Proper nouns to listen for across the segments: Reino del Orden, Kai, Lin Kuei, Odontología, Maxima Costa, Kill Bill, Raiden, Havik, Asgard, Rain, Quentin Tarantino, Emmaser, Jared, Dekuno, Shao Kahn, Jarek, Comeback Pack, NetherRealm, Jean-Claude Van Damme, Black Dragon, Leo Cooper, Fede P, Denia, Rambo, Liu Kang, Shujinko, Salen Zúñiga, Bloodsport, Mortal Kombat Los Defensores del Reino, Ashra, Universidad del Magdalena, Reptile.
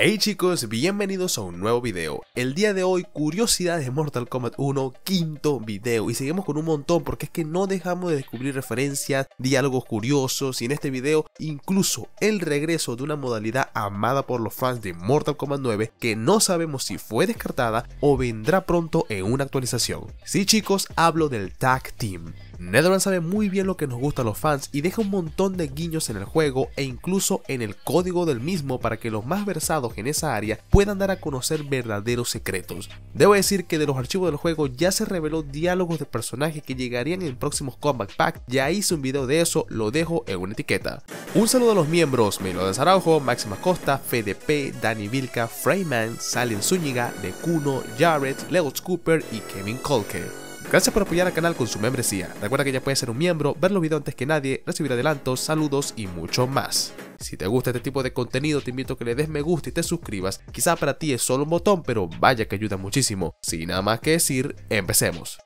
Hey chicos, bienvenidos a un nuevo video. El día de hoy, curiosidades de Mortal Kombat 1, quinto video. Y seguimos con un montón porque es que no dejamos de descubrir referencias, diálogos curiosos. Y en este video, incluso el regreso de una modalidad amada por los fans de Mortal Kombat 9, que no sabemos si fue descartada o vendrá pronto en una actualización. Sí chicos, hablo del Tag Team. NetherRealm sabe muy bien lo que nos gusta a los fans y deja un montón de guiños en el juego e incluso en el código del mismo para que los más versados en esa área puedan dar a conocer verdaderos secretos. Debo decir que de los archivos del juego ya se reveló diálogos de personajes que llegarían en próximos Comeback Pack, ya hice un video de eso, lo dejo en una etiqueta. Un saludo a los miembros Melo Zaragojo, Maxima Costa, Fede P, Danny Vilca, Freyman, Salen Zúñiga, Dekuno, Jared, Leo Cooper y Kevin Kolke. Gracias por apoyar al canal con su membresía. Recuerda que ya puedes ser un miembro, ver los videos antes que nadie, recibir adelantos, saludos y mucho más. Si te gusta este tipo de contenido te invito a que le des me gusta y te suscribas. Quizá para ti es solo un botón, pero vaya que ayuda muchísimo. Sin nada más que decir, empecemos.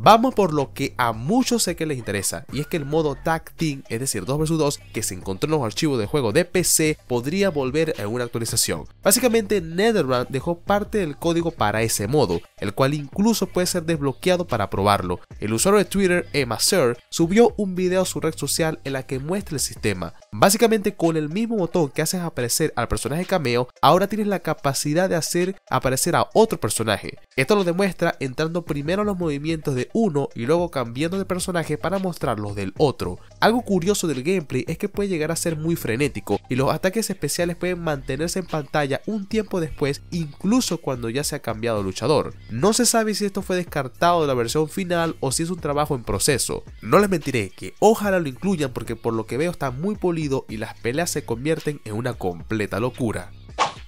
Vamos por lo que a muchos sé que les interesa, y es que el modo Tag Team, es decir 2 vs 2, que se encontró en los archivos del juego de PC, podría volver en una actualización. Básicamente NetherRealm dejó parte del código para ese modo, el cual incluso puede ser desbloqueado para probarlo. El usuario de Twitter, Emmaser, subió un video a su red social en la que muestra el sistema. Básicamente con el mismo botón que haces aparecer al personaje cameo, ahora tienes la capacidad de hacer aparecer a otro personaje. Esto lo demuestra entrando primero a los movimientos de uno y luego cambiando de personaje para mostrar los del otro. Algo curioso del gameplay es que puede llegar a ser muy frenético y los ataques especiales pueden mantenerse en pantalla un tiempo después, incluso cuando ya se ha cambiado el luchador. No se sabe si esto fue descartado de la versión final o si es un trabajo en proceso. No les mentiré que ojalá lo incluyan porque por lo que veo está muy pulido y las peleas se convierten en una completa locura.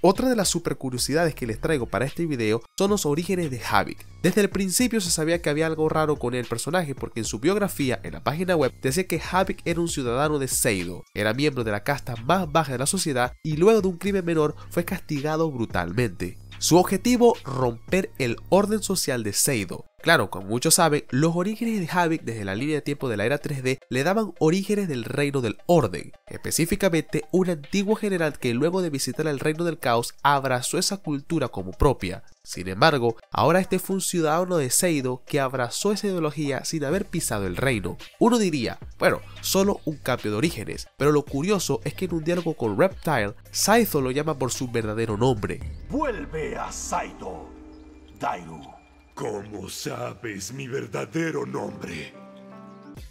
Otra de las super curiosidades que les traigo para este video son los orígenes de Havik. Desde el principio se sabía que había algo raro con el personaje porque en su biografía en la página web decía que Havik era un ciudadano de Seido, era miembro de la casta más baja de la sociedad y luego de un crimen menor fue castigado brutalmente. Su objetivo, romper el orden social de Seido. Claro, como muchos saben, los orígenes de Havik desde la línea de tiempo de la era 3D le daban orígenes del Reino del Orden, específicamente un antiguo general que luego de visitar el Reino del Caos abrazó esa cultura como propia. Sin embargo, ahora este fue un ciudadano de Seido que abrazó esa ideología sin haber pisado el reino. Uno diría, bueno, solo un cambio de orígenes, pero lo curioso es que en un diálogo con Reptile, Seido lo llama por su verdadero nombre. Vuelve a Seido, Dairu. ¿Cómo sabes mi verdadero nombre?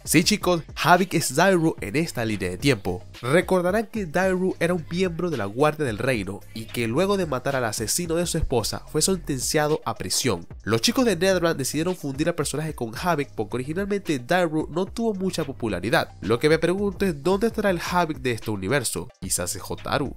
Sí chicos, Havik es Dairu en esta línea de tiempo. Recordarán que Dairu era un miembro de la Guardia del Reino y que luego de matar al asesino de su esposa fue sentenciado a prisión. Los chicos de NetherRealm decidieron fundir al personaje con Havik porque originalmente Dairu no tuvo mucha popularidad. Lo que me pregunto es ¿dónde estará el Havik de este universo? Quizás es Jotaru.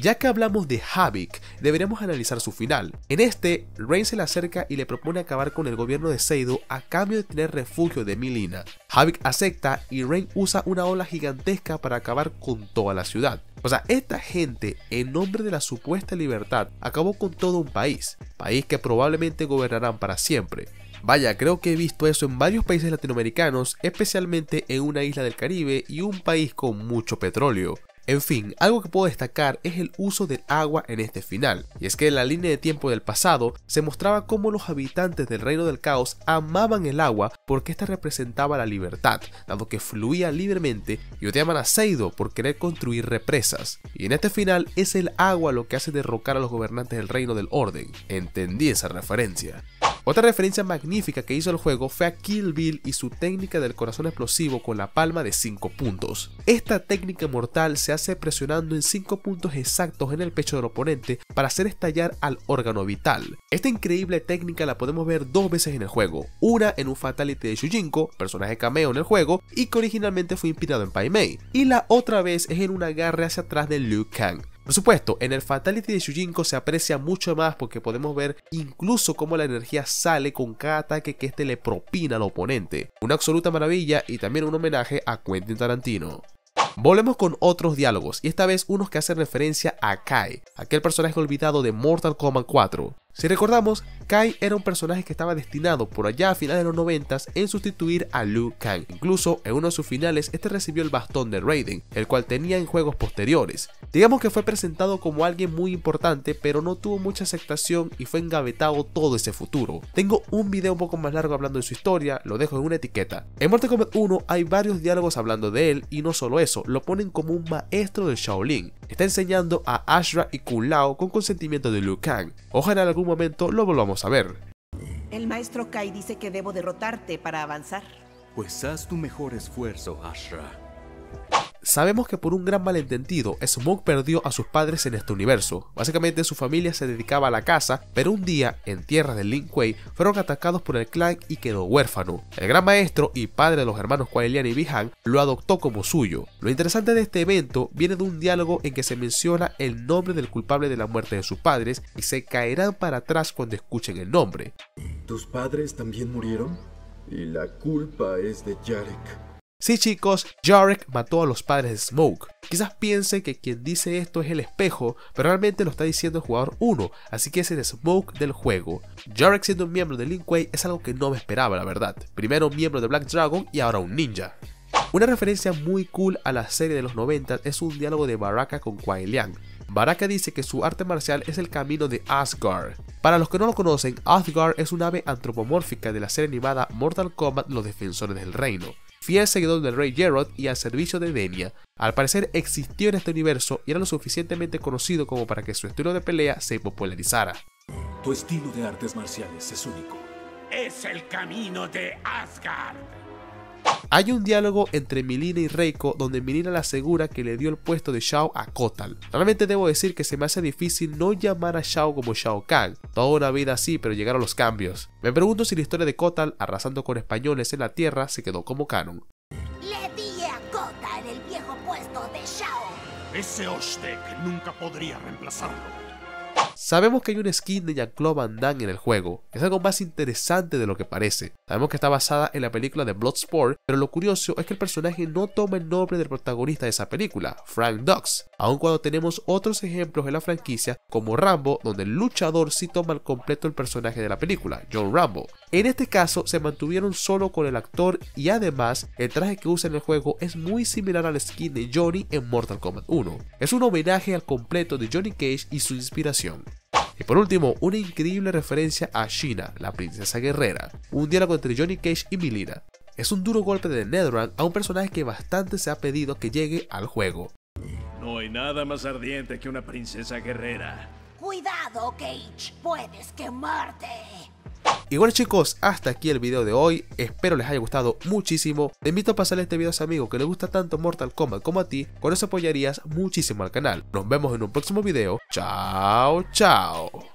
Ya que hablamos de Havik, deberemos analizar su final. En este, Rain se le acerca y le propone acabar con el gobierno de Seido a cambio de tener refugio de Milina. Havik acepta y Rain usa una ola gigantesca para acabar con toda la ciudad. O sea, esta gente, en nombre de la supuesta libertad, acabó con todo un país que probablemente gobernarán para siempre. Vaya, creo que he visto eso en varios países latinoamericanos, especialmente en una isla del Caribe y un país con mucho petróleo. En fin, algo que puedo destacar es el uso del agua en este final, y es que en la línea de tiempo del pasado se mostraba cómo los habitantes del Reino del Caos amaban el agua porque esta representaba la libertad, dado que fluía libremente, y odiaban a Seido por querer construir represas, y en este final es el agua lo que hace derrocar a los gobernantes del Reino del Orden. Entendí esa referencia. Otra referencia magnífica que hizo el juego fue a Kill Bill y su técnica del corazón explosivo con la palma de 5 puntos. Esta técnica mortal se hace presionando en 5 puntos exactos en el pecho del oponente para hacer estallar al órgano vital. Esta increíble técnica la podemos ver 2 veces en el juego, una en un fatality de Shujinko, personaje cameo en el juego y que originalmente fue inspirado en Pai Mei, y la otra vez es en un agarre hacia atrás de Liu Kang. Por supuesto, en el fatality de Shujinko se aprecia mucho más porque podemos ver incluso cómo la energía sale con cada ataque que este le propina al oponente. Una absoluta maravilla y también un homenaje a Quentin Tarantino. Volvemos con otros diálogos y esta vez unos que hacen referencia a Kai, aquel personaje olvidado de Mortal Kombat 4. Si recordamos, Kai era un personaje que estaba destinado por allá a finales de los 90s en sustituir a Liu Kang. Incluso en uno de sus finales este recibió el bastón de Raiden, el cual tenía en juegos posteriores. Digamos que fue presentado como alguien muy importante, pero no tuvo mucha aceptación y fue engavetado todo ese futuro. Tengo un video un poco más largo hablando de su historia, lo dejo en una etiqueta. En Mortal Kombat 1 hay varios diálogos hablando de él, y no solo eso, lo ponen como un maestro del Shaolin. Está enseñando a Ashra y Kung Lao con consentimiento de Liu Kang. Ojalá en algún momento lo volvamos a ver. El maestro Kai dice que debo derrotarte para avanzar. Pues haz tu mejor esfuerzo, Ashra. Sabemos que por un gran malentendido, Smoke perdió a sus padres en este universo. Básicamente su familia se dedicaba a la caza, pero un día, en tierras de Lin Kuei, fueron atacados por el clan y quedó huérfano. El gran maestro y padre de los hermanos Kuai Lian y Bi-Han lo adoptó como suyo. Lo interesante de este evento viene de un diálogo en que se menciona el nombre del culpable de la muerte de sus padres y se caerán para atrás cuando escuchen el nombre. ¿Tus padres también murieron? Y la culpa es de Jarek. Sí chicos, Jarek mató a los padres de Smoke. Quizás piensen que quien dice esto es el espejo, pero realmente lo está diciendo el jugador 1, así que es el Smoke del juego. Jarek siendo un miembro de Lin Kuei es algo que no me esperaba, la verdad. Primero miembro de Black Dragon y ahora un ninja. Una referencia muy cool a la serie de los 90 es un diálogo de Baraka con Kuai Lian. Baraka dice que su arte marcial es el camino de Asgard. Para los que no lo conocen, Asgard es una ave antropomórfica de la serie animada Mortal Kombat Los Defensores del Reino. Fiel seguidor del rey Jared y al servicio de Denia. Al parecer existió en este universo y era lo suficientemente conocido como para que su estilo de pelea se popularizara. Tu estilo de artes marciales es único. Es el camino de Asgard. Hay un diálogo entre Milina y Reiko donde Milina le asegura que le dio el puesto de Shao a Kotal. Realmente debo decir que se me hace difícil no llamar a Shao como Shao Kahn. Toda una vida así, pero llegaron los cambios. Me pregunto si la historia de Kotal arrasando con españoles en la tierra se quedó como canon. Le di a Kotal el viejo puesto de Shao. Ese Oshtek nunca podría reemplazarlo. Sabemos que hay un skin de Jean-Claude Van Damme en el juego, es algo más interesante de lo que parece. Sabemos que está basada en la película de Bloodsport, pero lo curioso es que el personaje no toma el nombre del protagonista de esa película, Frank Dux, aun cuando tenemos otros ejemplos en la franquicia como Rambo, donde el luchador sí toma al completo el personaje de la película, John Rambo. En este caso se mantuvieron solo con el actor y además el traje que usa en el juego es muy similar al skin de Johnny en Mortal Kombat 1. Es un homenaje al completo de Johnny Cage y su inspiración. Y por último, una increíble referencia a Sheena, la princesa guerrera, un diálogo entre Johnny Cage y Milina. Es un duro golpe de NetherRealm a un personaje que bastante se ha pedido que llegue al juego. No hay nada más ardiente que una princesa guerrera. Cuidado Cage, puedes quemarte. Y bueno chicos, hasta aquí el video de hoy, espero les haya gustado muchísimo. Te invito a pasarle este video a ese amigo que le gusta tanto Mortal Kombat como a ti, con eso apoyarías muchísimo al canal. Nos vemos en un próximo video, chao chao.